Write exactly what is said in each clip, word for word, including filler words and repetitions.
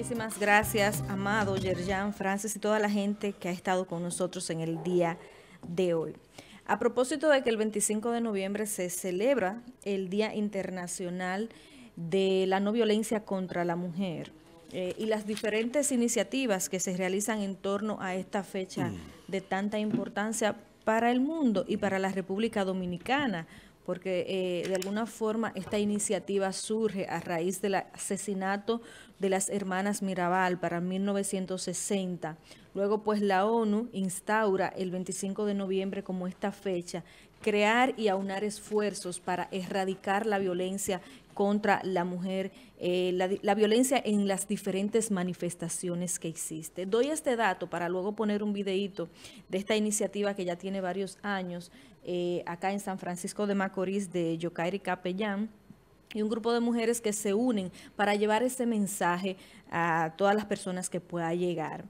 Muchísimas gracias, Amado, Yerjan, Francis y toda la gente que ha estado con nosotros en el día de hoy. A propósito de que el veinticinco de noviembre se celebra el Día Internacional de la No Violencia contra la Mujer eh, y las diferentes iniciativas que se realizan en torno a esta fecha de tanta importancia para el mundo y para la República Dominicana, porque eh, de alguna forma esta iniciativa surge a raíz del asesinato de las hermanas Mirabal para mil novecientos sesenta. Luego, pues, la ONU instaura el veinticinco de noviembre como esta fecha, crear y aunar esfuerzos para erradicar la violencia contra la mujer, eh, la, la violencia en las diferentes manifestaciones que existe. Doy este dato para luego poner un videíto de esta iniciativa que ya tiene varios años, eh, acá en San Francisco de Macorís, de Yokairi Capellán, y un grupo de mujeres que se unen para llevar ese mensaje a todas las personas que pueda llegar.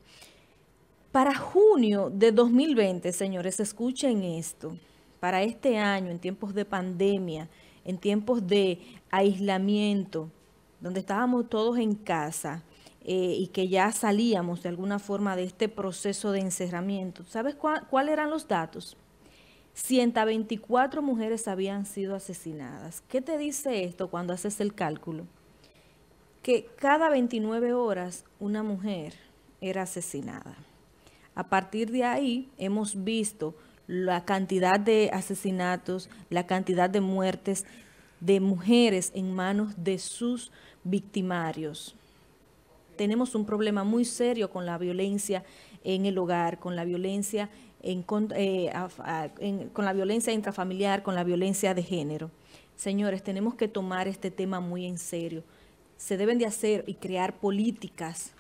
Para junio de dos mil veinte, señores, escuchen esto, para este año, en tiempos de pandemia, en tiempos de aislamiento, donde estábamos todos en casa eh, y que ya salíamos de alguna forma de este proceso de encerramiento, ¿sabes cuáles eran los datos? ciento veinticuatro mujeres habían sido asesinadas. ¿Qué te dice esto cuando haces el cálculo? Que cada veintinueve horas una mujer era asesinada. A partir de ahí hemos visto la cantidad de asesinatos, la cantidad de muertes de mujeres en manos de sus victimarios. Tenemos un problema muy serio con la violencia en el hogar, con la violencia en, eh, en, con la violencia intrafamiliar, con la violencia de género. Señores, tenemos que tomar este tema muy en serio. Se deben de hacer y crear políticas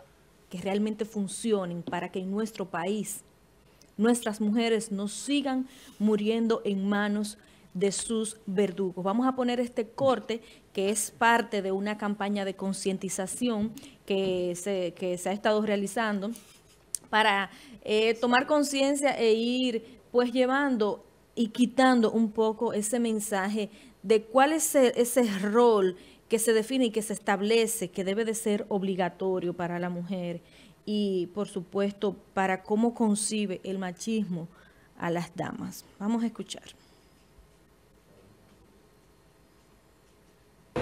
que realmente funcionen para que en nuestro país nuestras mujeres no sigan muriendo en manos de sus verdugos. Vamos a poner este corte que es parte de una campaña de concientización que se, que se ha estado realizando para eh, tomar conciencia e ir, pues, llevando y quitando un poco ese mensaje de cuál es el, ese rol que se define y que se establece que debe de ser obligatorio para la mujer. Y, por supuesto, para cómo concibe el machismo a las damas. Vamos a escuchar.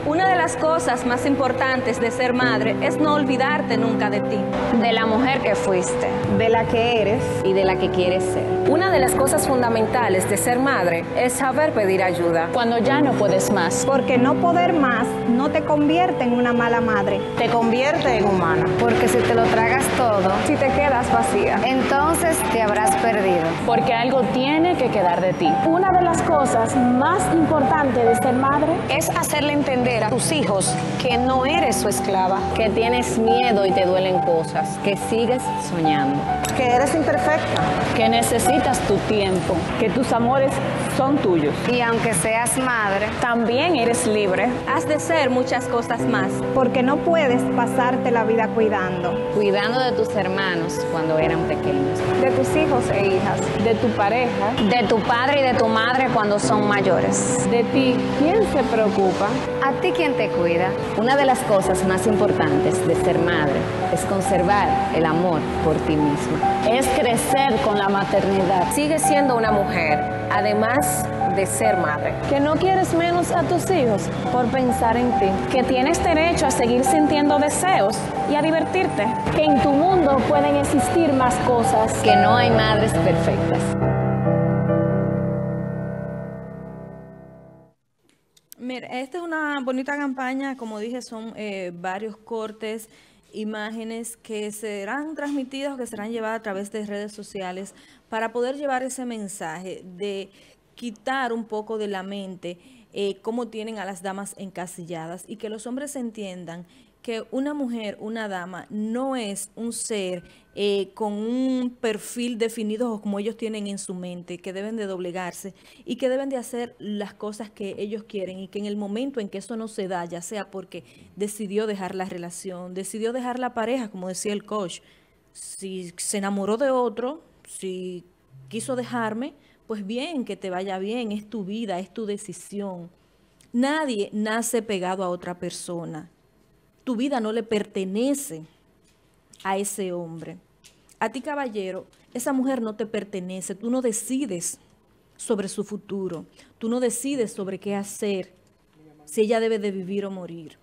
Una de las cosas más importantes de ser madre es no olvidarte nunca de ti. De la mujer que fuiste, de la que eres y de la que quieres ser. Una de las cosas fundamentales de ser madre es saber pedir ayuda cuando ya no puedes más. Porque no poder más no te convierte en una mala madre, te convierte en humana. Porque si te lo tragas todo, si te quedas vacía, entonces te habrás perdido. Porque algo tiene que quedar de ti. Una de las cosas más importantes de ser madre es hacerle entender a tus hijos que no eres su esclava, que tienes miedo y te duelen cosas, que sigues soñando, que eres imperfecta, que necesitas tu tiempo, que tus amores son tuyos. Y aunque seas madre, también eres libre. Has de ser muchas cosas más, porque no puedes pasarte la vida cuidando. Cuidando de tus hermanos cuando eran pequeños, de tus hijos e hijas, de tu pareja, de tu padre y de tu madre cuando son mayores. De ti, ¿quién se preocupa? A ti quien te cuida. Una de las cosas más importantes de ser madre es conservar el amor por ti misma. Es crecer con la maternidad. Sigue siendo una mujer, además de ser madre. Que no quieres menos a tus hijos por pensar en ti. Que tienes derecho a seguir sintiendo deseos y a divertirte. Que en tu mundo pueden existir más cosas. Que no hay madres perfectas. Mira, esta es una bonita campaña, como dije, son eh, varios cortes, imágenes que serán transmitidas o que serán llevadas a través de redes sociales para poder llevar ese mensaje de quitar un poco de la mente eh, cómo tienen a las damas encasilladas y que los hombres entiendan que una mujer, una dama, no es un ser eh, con un perfil definido o como ellos tienen en su mente, que deben de doblegarse y que deben de hacer las cosas que ellos quieren y que en el momento en que eso no se da, ya sea porque decidió dejar la relación, decidió dejar la pareja, como decía el coach, si se enamoró de otro, si quiso dejarme, pues bien, que te vaya bien, es tu vida, es tu decisión. Nadie nace pegado a otra persona. Tu vida no le pertenece. a ese hombre. A ti, caballero, esa mujer no te pertenece, tú no decides sobre su futuro, tú no decides sobre qué hacer, si ella debe de vivir o morir.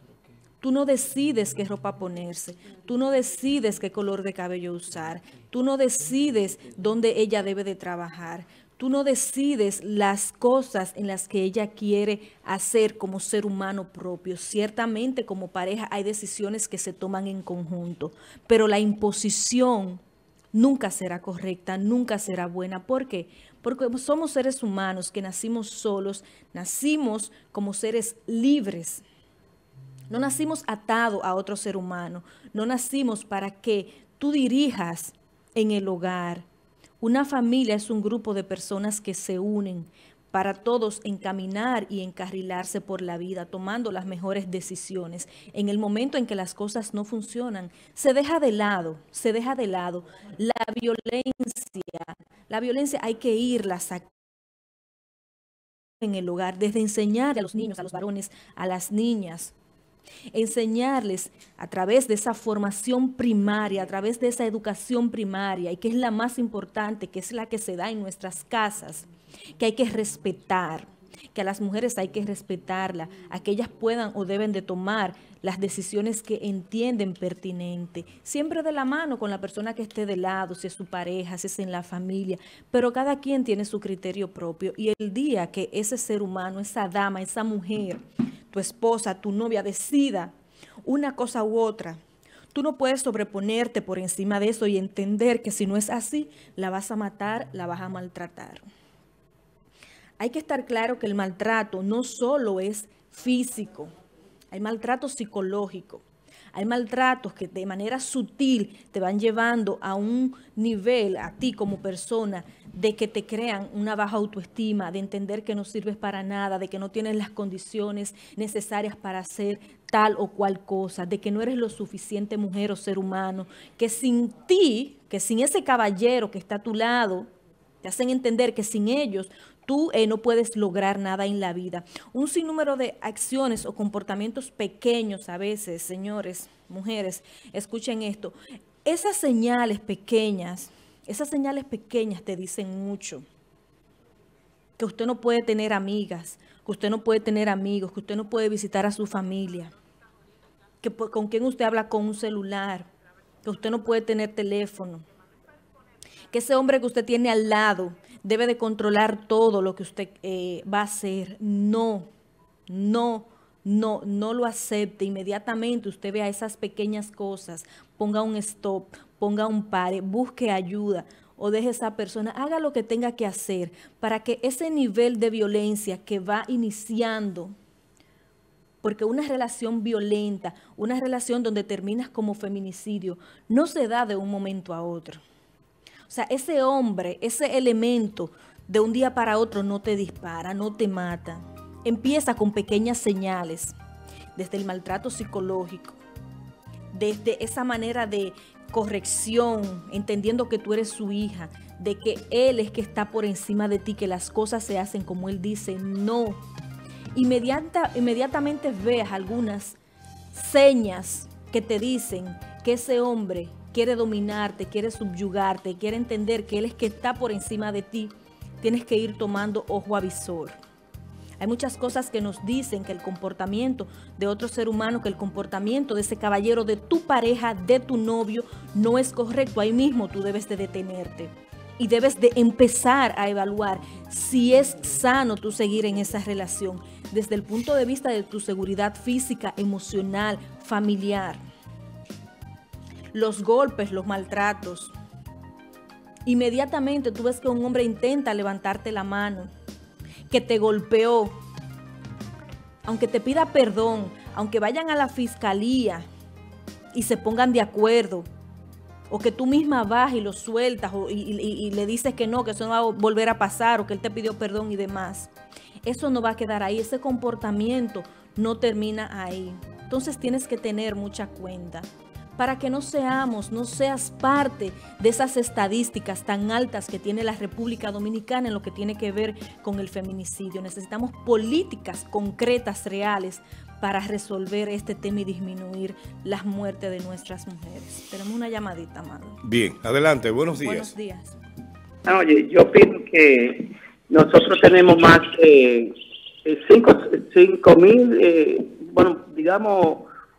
Tú no decides qué ropa ponerse, tú no decides qué color de cabello usar, tú no decides dónde ella debe de trabajar, tú no decides las cosas en las que ella quiere hacer como ser humano propio. Ciertamente como pareja hay decisiones que se toman en conjunto, pero la imposición nunca será correcta, nunca será buena. ¿Por qué? Porque somos seres humanos que nacimos solos, nacimos como seres libres. No nacimos atados a otro ser humano. No nacimos para que tú dirijas en el hogar. Una familia es un grupo de personas que se unen para todos encaminar y encarrilarse por la vida, tomando las mejores decisiones. En el momento en que las cosas no funcionan, se deja de lado, se deja de lado. La violencia, la violencia hay que irla sacando en el hogar, desde enseñar a los niños, a los varones, a las niñas. Enseñarles a través de esa formación primaria, a través de esa educación primaria, y que es la más importante, que es la que se da en nuestras casas, que hay que respetar, que a las mujeres hay que respetarla, a que ellas puedan o deben de tomar las decisiones que entienden pertinente, siempre de la mano con la persona que esté de lado, si es su pareja, si es en la familia, pero cada quien tiene su criterio propio, y el día que ese ser humano, esa dama, esa mujer, tu esposa, tu novia, decida una cosa u otra, tú no puedes sobreponerte por encima de eso y entender que si no es así, la vas a matar, la vas a maltratar. Hay que estar claro que el maltrato no solo es físico, hay maltrato psicológico, hay maltratos que de manera sutil te van llevando a un nivel, a ti como persona, de que te crean una baja autoestima, de entender que no sirves para nada, de que no tienes las condiciones necesarias para hacer tal o cual cosa, de que no eres lo suficiente mujer o ser humano, que sin ti, que sin ese caballero que está a tu lado, te hacen entender que sin ellos tú eh, no puedes lograr nada en la vida. Un sinnúmero de acciones o comportamientos pequeños a veces, señores, mujeres, escuchen esto. Esas señales pequeñas, esas señales pequeñas te dicen mucho. Que usted no puede tener amigas, que usted no puede tener amigos, que usted no puede visitar a su familia, que por, con quien usted habla con un celular, que usted no puede tener teléfono, que ese hombre que usted tiene al lado debe de controlar todo lo que usted eh, va a hacer. No, no, no, no lo acepte. Inmediatamente usted vea esas pequeñas cosas, ponga un stop, ponga un pare, busque ayuda o deje a esa persona, haga lo que tenga que hacer para que ese nivel de violencia que va iniciando, porque una relación violenta, una relación donde terminas como feminicidio, no se da de un momento a otro. O sea, ese hombre, ese elemento, de un día para otro no te dispara, no te mata. Empieza con pequeñas señales, desde el maltrato psicológico, desde esa manera de corrección, entendiendo que tú eres su hija, de que él es que está por encima de ti, que las cosas se hacen como él dice, no. Inmediata, inmediatamente veas algunas señas que te dicen que ese hombre quiere dominarte, quiere subyugarte, quiere entender que él es que está por encima de ti, tienes que ir tomando ojo avisor. Hay muchas cosas que nos dicen que el comportamiento de otro ser humano, que el comportamiento de ese caballero, de tu pareja, de tu novio, no es correcto. Ahí mismo tú debes de detenerte y debes de empezar a evaluar si es sano tú seguir en esa relación desde el punto de vista de tu seguridad física, emocional, familiar. Los golpes, los maltratos. Inmediatamente tú ves que un hombre intenta levantarte la mano, que te golpeó. Aunque te pida perdón, aunque vayan a la fiscalía y se pongan de acuerdo, o que tú misma vas y lo sueltas o, y, y, y le dices que no, que eso no va a volver a pasar, o que él te pidió perdón y demás. Eso no va a quedar ahí, ese comportamiento no termina ahí. Entonces tienes que tener mucha cuenta. para que no seamos, no seas parte de esas estadísticas tan altas que tiene la República Dominicana en lo que tiene que ver con el feminicidio. Necesitamos políticas concretas, reales, para resolver este tema y disminuir las muertes de nuestras mujeres. Tenemos una llamadita, Amado. Bien, adelante, buenos días. Buenos días. Oye, yo opino que nosotros tenemos más de eh, cinco mil, eh, bueno, digamos,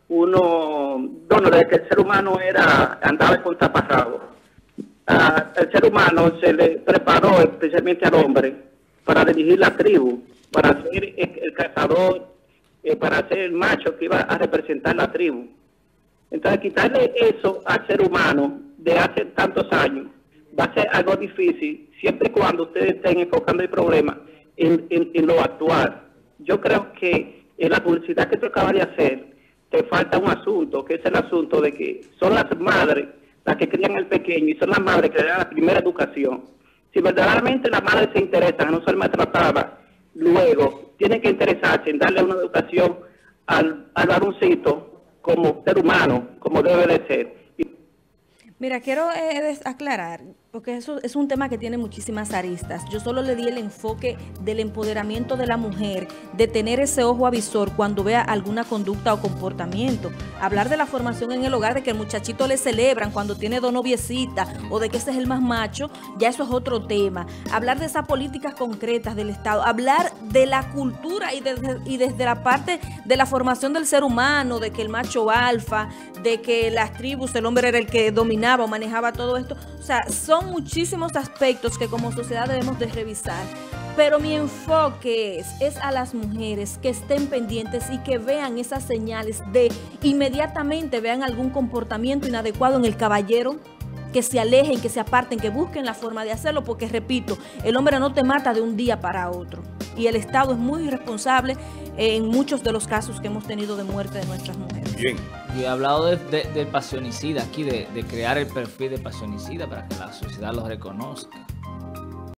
uno, bueno, desde que el ser humano era andaba con taparrabos. Ah, el ser humano se le preparó especialmente al hombre para dirigir la tribu, para ser el, el cazador, eh, para ser el macho que iba a representar la tribu. Entonces, quitarle eso al ser humano de hace tantos años va a ser algo difícil, siempre y cuando ustedes estén enfocando el problema en, en, en lo actual. Yo creo que en la publicidad que tú acabas de hacer, te falta un asunto, que es el asunto de que son las madres las que crían al pequeño y son las madres que le dan la primera educación. Si verdaderamente las madres se interesan a no ser maltratadas, luego tienen que interesarse en darle una educación al, al varoncito como ser humano, como debe de ser. Mira, quiero eh, aclarar, porque eso es un tema que tiene muchísimas aristas. Yo solo le di el enfoque del empoderamiento de la mujer, de tener ese ojo avisor cuando vea alguna conducta o comportamiento. Hablar de la formación en el hogar, de que el muchachito le celebran cuando tiene dos noviecitas o de que ese es el más macho, ya eso es otro tema. Hablar de esas políticas concretas del Estado, hablar de la cultura y, de, y desde la parte de la formación del ser humano, de que el macho alfa, de que las tribus, el hombre era el que dominaba o manejaba todo esto. O sea, son muchísimos aspectos que como sociedad debemos de revisar, pero mi enfoque es, es a las mujeres que estén pendientes y que vean esas señales de inmediatamente vean algún comportamiento inadecuado en el caballero, que se alejen, que se aparten, que busquen la forma de hacerlo, porque repito, el hombre no te mata de un día para otro y el Estado es muy irresponsable en muchos de los casos que hemos tenido de muerte de nuestras mujeres. Bien. Y he hablado de, de, de pasionicida aquí, de, de crear el perfil de pasionicida para que la sociedad los reconozca.